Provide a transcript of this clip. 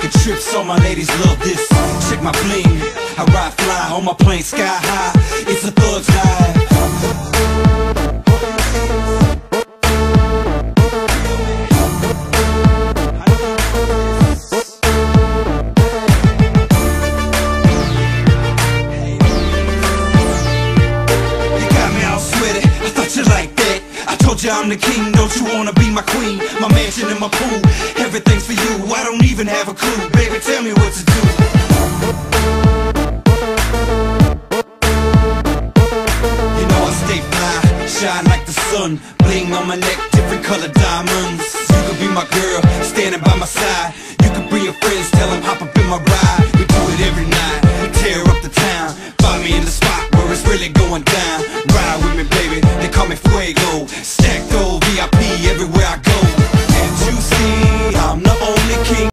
taking trips, all my ladies love this. Check my bling, I ride fly on my plane sky high. It's a thug's life. I'm the king, don't you wanna be my queen? My mansion and my pool, everything's for you. I don't even have a clue, baby, tell me what to do. You know I stay fly, shine like the sun. Bling on my neck, different colored diamonds. You could be my girl, standing by my side. You could be your friends, tell them hop up in my ride. We do it every night, tear up the town. Find me in the spot where it's really going down. Ride with me, baby, they call me Fuego. Stack gold, VIP.